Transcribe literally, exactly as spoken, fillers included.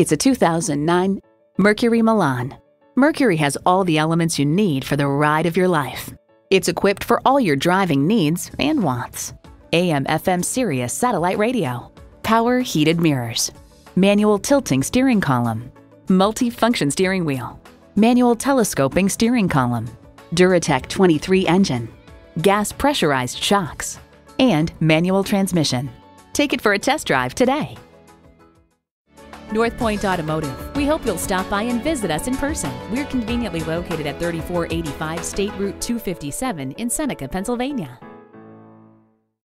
It's a two thousand nine Mercury Milan. Mercury has all the elements you need for the ride of your life. It's equipped for all your driving needs and wants. A M F M Sirius satellite radio, power heated mirrors, manual tilting steering column, multi-function steering wheel, manual telescoping steering column, Duratec twenty-three engine, gas pressurized shocks, and manual transmission. Take it for a test drive today. Northpointe Automotive. We hope you'll stop by and visit us in person. We're conveniently located at thirty-four eighty-five State Route two fifty-seven in Seneca, Pennsylvania.